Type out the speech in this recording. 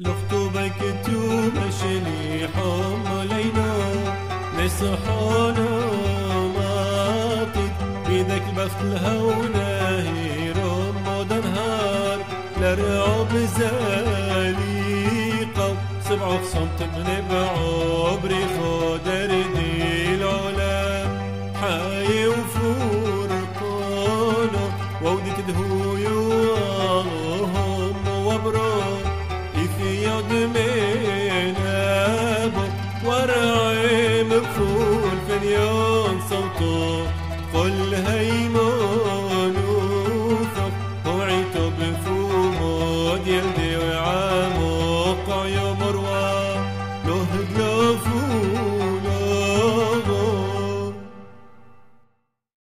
لخته بكتو مشلي حم لينا نسحونا ماطد بيدك بخت الهونا هيرم ودنهار لرعب زاليقة سبعة في صمت من بعبري خدري